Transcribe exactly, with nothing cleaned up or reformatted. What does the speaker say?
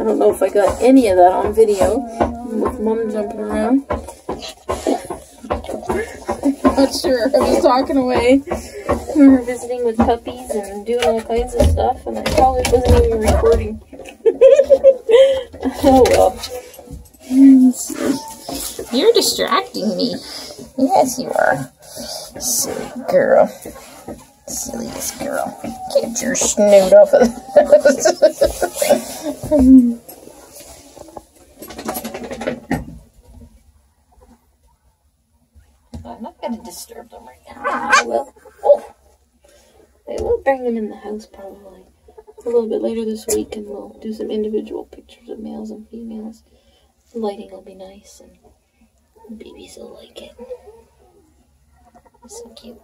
I don't know if I got any of that on video, with Mom jumping around. I'm not sure. I was talking away. We were visiting with puppies and doing all kinds of stuff, and I probably wasn't even recording. Oh well. You're distracting me. Yes, you are. Silly girl. Silliest girl. Get your snoot off of that. I'm not going to disturb them right now. I will. Oh. I will bring them in the house probably a little bit later this week, and we'll do some individual pictures of males and females. The lighting will be nice, and the babies will like it. It's so cute.